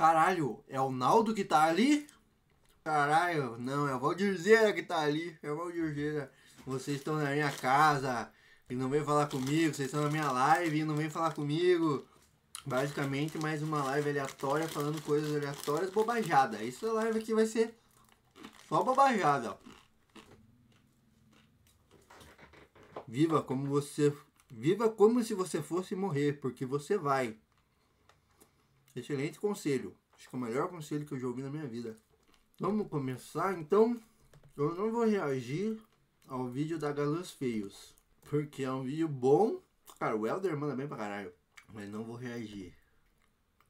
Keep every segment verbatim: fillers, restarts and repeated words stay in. Caralho, é o Naldo que tá ali? Caralho, não, é o Valdirzeira que tá ali. É o Valdirzeira. Vocês estão na minha casa e não vem falar comigo. Vocês estão na minha live e não vem falar comigo. Basicamente, mais uma live aleatória, falando coisas aleatórias, bobajada. Essa live aqui vai ser só bobajada. Viva como você... Viva como se você fosse morrer, porque você vai. Excelente conselho. Acho que é o melhor conselho que eu já ouvi na minha vida. Vamos começar, então. Eu não vou reagir ao vídeo da Galãs Feios, porque é um vídeo bom. Cara, o Helder manda bem pra caralho. Mas não vou reagir.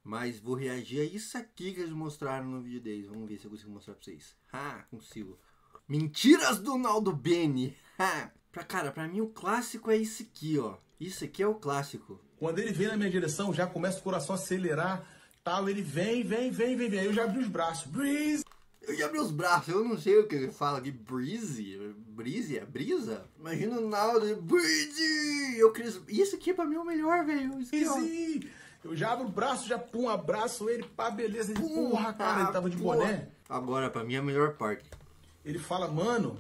Mas vou reagir a isso aqui que eles mostraram no vídeo deles. Vamos ver se eu consigo mostrar pra vocês. Ah, consigo. Mentiras do Naldo Benny. Ha! Pra, cara, pra mim o clássico é isso aqui, ó. Isso aqui é o clássico. Quando ele vem na minha direção, já começa o coração a acelerar. Tal, ele vem, vem, vem, vem, vem. Eu já abri os braços. Breeze! Eu já abri os braços. Eu não sei o que ele fala aqui. Breezy? Breezy? É brisa? Imagina o Naldo. Breezy! Eu queria... Isso aqui pra mim é o melhor, velho. Breezy! Eu já abro o braço, já pum, abraço ele. Pá, beleza. Ele, porra, porra, cara. Ele tava de porra. Boné. Agora, pra mim, é a melhor parte. Ele fala, mano...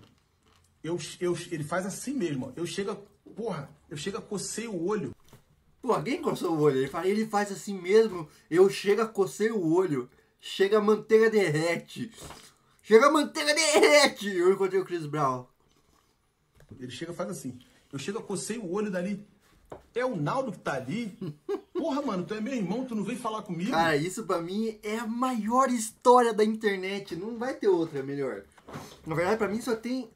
Eu, eu, ele faz assim mesmo, eu chego, porra, eu chego a cocei o olho. Pô, alguém coçou o olho? Ele faz, ele faz assim mesmo, eu chego a cocei o olho. Chega a manteiga derrete. Chega a manteiga derrete. Eu encontrei o Chris Brown. Ele chega e faz assim, eu chego a cocei o olho dali. É o Naldo que tá ali? Porra, mano, tu é meu irmão, tu não vem falar comigo? Cara, isso pra mim é a maior história da internet. Não vai ter outra melhor. Na verdade, pra mim só tem...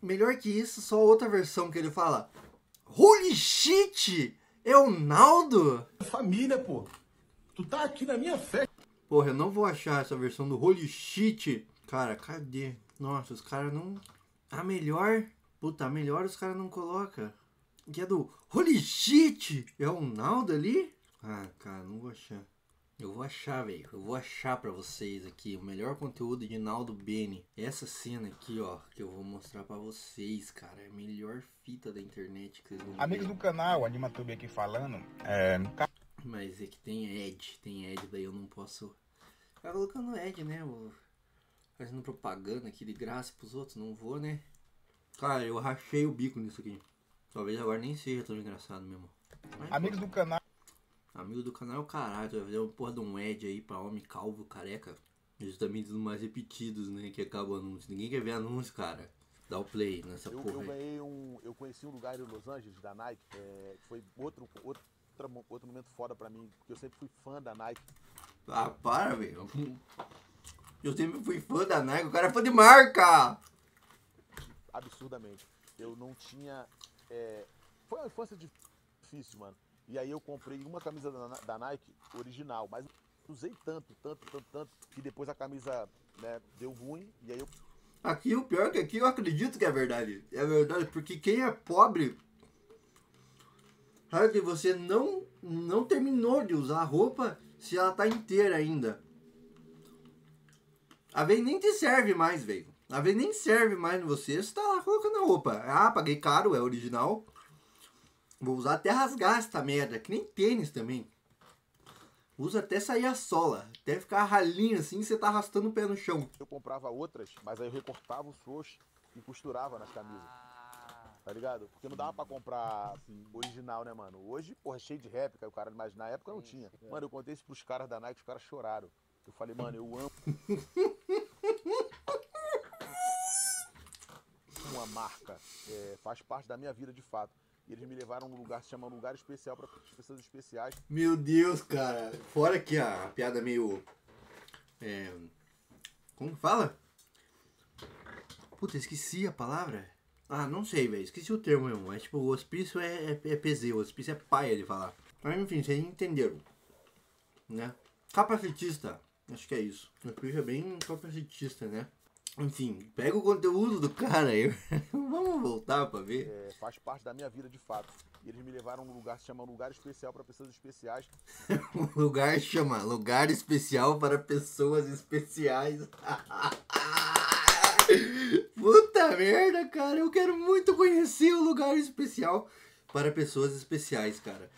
Melhor que isso, só outra versão que ele fala. Holy shit! É o Naldo? Família, pô. Tu tá aqui na minha festa. Porra, eu não vou achar essa versão do holy shit. Cara, cadê? Nossa, os caras não... A melhor... Puta, a melhor os caras não colocam. Que é do holy shit! É o Naldo ali? Ah, cara, não vou achar. Eu vou achar, velho. Eu vou achar pra vocês aqui o melhor conteúdo de Naldo Benny. Essa cena aqui, ó, que eu vou mostrar pra vocês, cara. É a melhor fita da internet que vocês vão ver. Amigos do canal, AnimaTube aqui falando. É... Mas é que tem Ed. Tem Ed, daí eu não posso... Tá colocando Ed, né? Eu... Fazendo propaganda aqui de graça pros outros. Não vou, né? Cara, eu rachei o bico nisso aqui. Talvez agora nem seja tão engraçado mesmo. Mas, amigos do canal... Amigo do canal, caralho, vai fazer uma porra de um Ed aí pra homem calvo, careca. Justamente dos mais repetidos, né, que acaba o anúncio. Ninguém quer ver anúncio, cara. Dá o play nessa eu, porra eu aí. Um, eu conheci um lugar em Los Angeles, da Nike, é, que foi outro, outro, outro momento foda pra mim, porque eu sempre fui fã da Nike. Ah, para, velho. Eu sempre fui fã da Nike, o cara é fã de marca! Absurdamente. Eu não tinha... É, foi uma infância difícil, mano. E aí eu comprei uma camisa da Nike original, mas usei tanto, tanto, tanto, tanto, que depois a camisa, né, deu ruim, e aí eu... Aqui, o pior que aqui eu acredito que é verdade. É verdade, porque quem é pobre, sabe que você não, não terminou de usar a roupa se ela tá inteira ainda. A vez nem te serve mais, velho. A vez nem serve mais em você, você tá lá colocando a roupa. Ah, paguei caro, é original. Vou usar até rasgar essa merda, que nem tênis também. Usa até sair a sola, até ficar ralinho assim, você tá arrastando o pé no chão. Eu comprava outras, mas aí eu recortava os frouxos e costurava nas camisas, tá ligado? Porque não dava pra comprar assim, original, né, mano? Hoje, porra, cheio de réplica, o cara, mas na época não tinha. Mano, eu contei isso pros caras da Nike, os caras choraram. Eu falei, mano, eu amo... Uma marca, é, faz parte da minha vida de fato. E eles me levaram a um lugar que se chama um lugar especial para pessoas especiais. Meu Deus, cara. Fora que a, a piada meio... É... Como fala? Puta, esqueci a palavra. Ah, não sei, velho. Esqueci o termo mesmo. Mas, tipo, o hospício é, é, é P Z. O hospício é paia de falar. Mas, enfim, vocês entenderam. Né? Capacitista. Acho que é isso. O hospício é bem capacitista, né? Enfim, pega o conteúdo do cara aí. Vamos voltar pra ver. É, faz parte da minha vida de fato. E eles me levaram a um lugar que se chama um lugar especial para pessoas especiais. Um lugar chama lugar especial para pessoas especiais. Puta merda, cara. Eu quero muito conhecer o lugar especial para pessoas especiais, cara.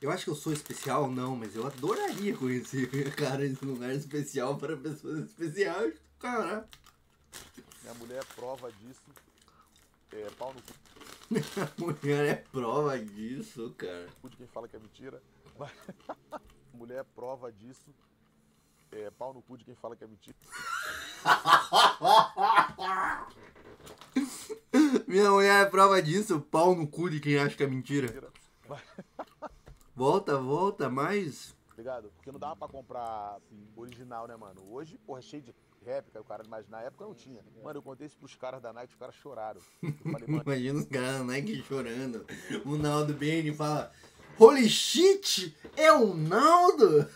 Eu acho que eu sou especial, não, mas eu adoraria conhecer, cara, esse lugar especial para pessoas especiais, cara. Minha mulher é prova disso. É, pau no cu. Minha mulher é prova disso, cara. De quem fala que é mentira. Mas... mulher é prova disso. É, pau no cu de quem fala que é mentira. Minha mulher é prova disso. Pau no cu de quem acha que é mentira. Mas... Volta, volta, mais. Obrigado. Porque não dava pra comprar assim, original, né, mano? Hoje, porra, cheio de réplica, o cara imaginar. Na época não tinha. Mano, eu contei isso pros caras da Nike, os caras choraram. Eu falei, mano... Imagina os caras da Nike chorando. O Naldo Benny fala, holy shit, é o Naldo?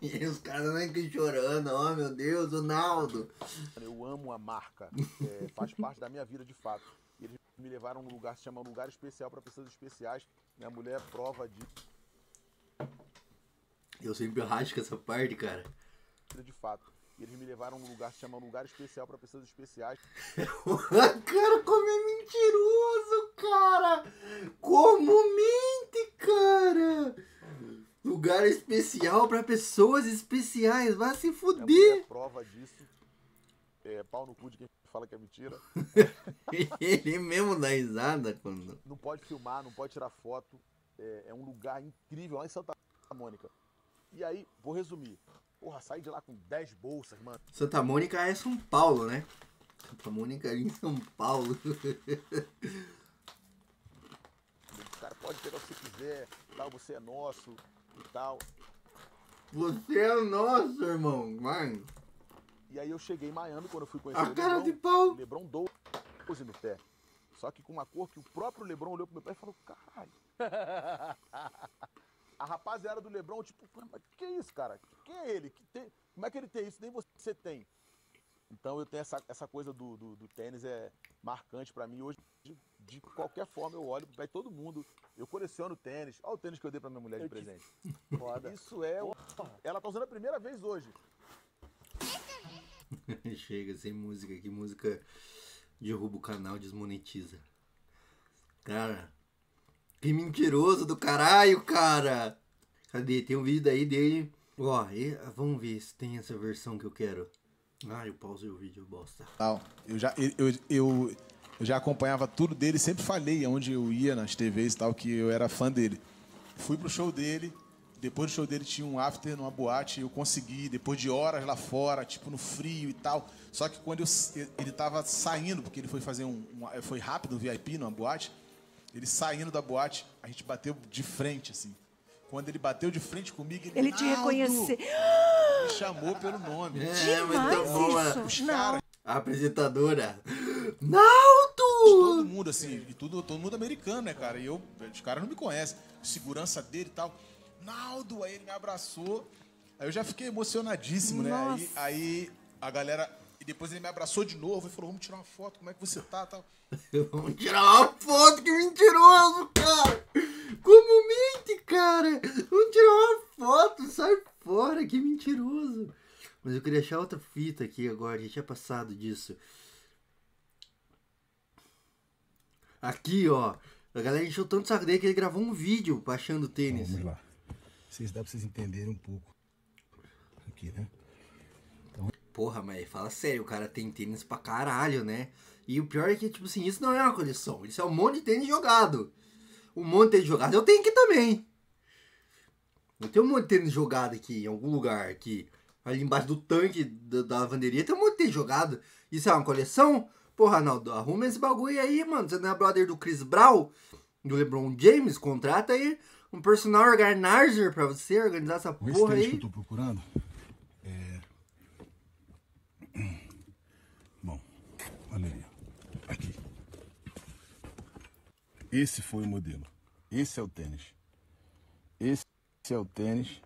E os caras da Nike chorando, ó, oh, meu Deus, o Naldo. Eu amo a marca. É, faz parte da minha vida, de fato. Eles me levaram a um lugar, se chama um lugar especial pra pessoas especiais. Minha mulher é prova disso. Eu sempre rasco essa parte, cara. De fato. Eles me levaram a um lugar que se chama um lugar especial para pessoas especiais. Cara, como é mentiroso, cara! Como mente, cara! Lugar especial para pessoas especiais. Vai se fuder! É prova disso. É pau no cu de quem fala que é mentira. Ele mesmo dá risada quando... Não pode filmar, não pode tirar foto. É, é um lugar incrível lá em Santa Mônica. E aí, vou resumir. Porra, saí de lá com dez bolsas, mano. Santa Mônica é São Paulo, né? Santa Mônica é em São Paulo. O cara pode pegar o que você quiser, tal, você é nosso e tal. Você é nosso, irmão, mano. E aí eu cheguei em Miami quando eu fui conhecer a o cara Lebron, de pau. Lebron doze no pé. Só que com uma cor que o próprio Lebron olhou pro meu pé e falou, caralho. A rapaziada do Lebron, tipo, mas que é isso, cara? Quem é ele? Que tem... Como é que ele tem isso? Nem você tem. Então eu tenho essa, essa coisa do, do, do tênis, é marcante pra mim. Hoje, de, de qualquer forma, eu olho pra todo mundo. Eu coleciono tênis. Olha o tênis que eu dei pra minha mulher de presente. Foda. Isso é... Ela tá usando a primeira vez hoje. Chega, sem música. Que música derruba o canal, desmonetiza. Cara... Que mentiroso do caralho, cara! Cadê? Tem um vídeo aí dele. Ó, e, vamos ver se tem essa versão que eu quero. Ah, eu pausei o vídeo, bosta. Eu já, eu, eu, eu já acompanhava tudo dele, sempre falei onde eu ia nas T Vs e tal, que eu era fã dele. Fui pro show dele, depois do show dele tinha um after numa boate, eu consegui, depois de horas lá fora, tipo no frio e tal. Só que quando eu, ele tava saindo, porque ele foi fazer um... um foi rápido, um V I P numa boate... Ele saindo da boate, a gente bateu de frente, assim. Quando ele bateu de frente comigo, ele... Ele te reconheceu. Me chamou pelo nome. É, é muito bom. A, a apresentadora. Naldo! Todo mundo, assim, e tudo, todo mundo americano, né, cara? E eu, os caras não me conhecem. Segurança dele e tal. Naldo! Aí ele me abraçou. Aí eu já fiquei emocionadíssimo, nossa, né? Aí, aí a galera... E depois ele me abraçou de novo e falou, vamos tirar uma foto, como é que você tá, tal. Vamos tirar uma foto, que mentiroso, cara. Como mente, cara. Vamos tirar uma foto, sai fora, que mentiroso. Mas eu queria achar outra fita aqui agora, a gente tinha passado disso. Aqui, ó. A galera encheu tanto saco dele que ele gravou um vídeo baixando tênis. Vamos lá. Vocês dá pra vocês entenderem um pouco. Aqui, né? Porra, mas fala sério, o cara tem tênis pra caralho, né? E o pior é que, tipo assim, isso não é uma coleção. Isso é um monte de tênis jogado. Um monte de tênis jogado. Eu tenho aqui também. Eu tenho um monte de tênis jogado aqui, em algum lugar aqui. Ali embaixo do tanque da, da lavanderia tem um monte de tênis jogado. Isso é uma coleção? Porra, Naldo, arruma esse bagulho aí, mano. Você não é brother do Chris Brown, do Lebron James? Contrata aí um personal organizer pra você organizar essa porra aí. Que eu tô procurando. Olha aí, aqui. Esse foi o modelo. Esse é o tênis. Esse é o tênis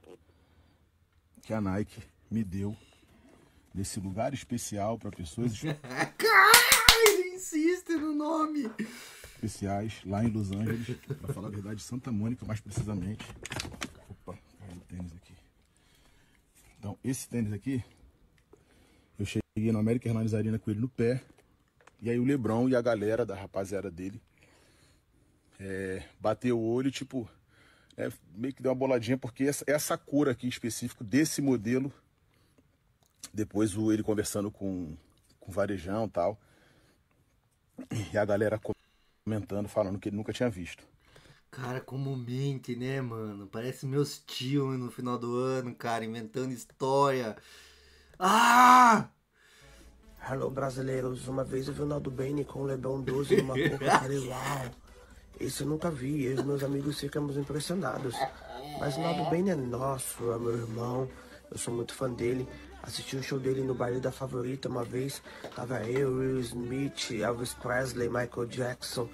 que a Nike me deu nesse lugar especial para pessoas... Caralho, ele insiste no nome! Especiais, lá em Los Angeles, para falar a verdade, Santa Mônica, mais precisamente. Opa, caiu o tênis aqui. Então, esse tênis aqui, eu cheguei na Arena Hernandez com ele no pé. E aí o Lebron e a galera da rapaziada dele é, bateu o olho, tipo, né, meio que deu uma boladinha, porque essa, essa cor aqui específico desse modelo, depois o, ele conversando com, com o Varejão e tal, e a galera comentando, falando que ele nunca tinha visto. Cara, como mente, né, mano? Parece meus tios no final do ano, cara, inventando história. Ah! Hello, brasileiros. Uma vez eu vi o Naldo Benny com o Lebron doze numa boca e falei, uau, esse eu nunca vi. Eu e meus amigos ficamos impressionados. Mas o Naldo Benny é nosso, é meu irmão. Eu sou muito fã dele. Assisti o show dele no baile da Favorita uma vez. Tava eu, Will Smith, Elvis Presley, Michael Jackson,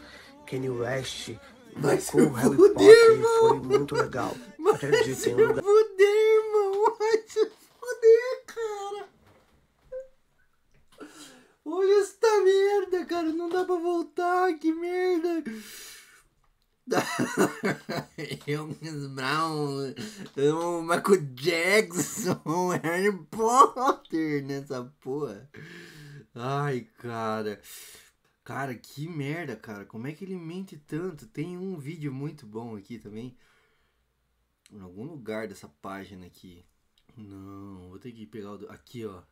Kenny West. Mas com o Harry Potter, irmão. Foi muito legal. Mas acredito, se eu lugar... fuder, irmão. Vai se fuder, cara. Olha essa merda, cara. Não dá pra voltar. Que merda. Eu, Chris Brown, eu, Michael Jackson, Harry Potter nessa porra. Ai, cara. Cara, que merda, cara. Como é que ele mente tanto? Tem um vídeo muito bom aqui também. Em algum lugar dessa página aqui. Não, vou ter que pegar o... do... aqui, ó.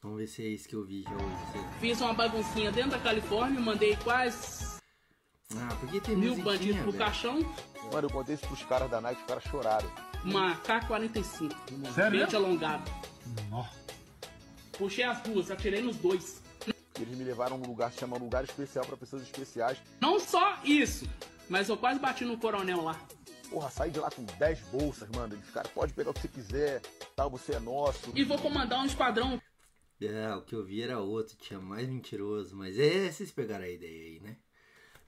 Vamos ver se é esse que eu vi já hoje. Fiz uma baguncinha dentro da Califórnia, mandei quase... Ah, porque tem mil bandidos pro caixão. Mano, eu contei isso pros caras da Nike, os caras choraram. Uma K quarenta e cinco. Sério? Frente alongado. Nossa. Puxei as duas, atirei nos dois. Eles me levaram a um lugar que se chama Lugar Especial para Pessoas Especiais. Não só isso, mas eu quase bati no coronel lá. Porra, saí de lá com dez bolsas, mano. Eles, cara, pode pegar o que você quiser, tal, tá, você é nosso. E vou comandar um esquadrão. É, o que eu vi era outro, tinha mais mentiroso. Mas é, vocês pegaram a ideia aí, né?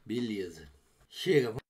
Beleza. Chega, vamos...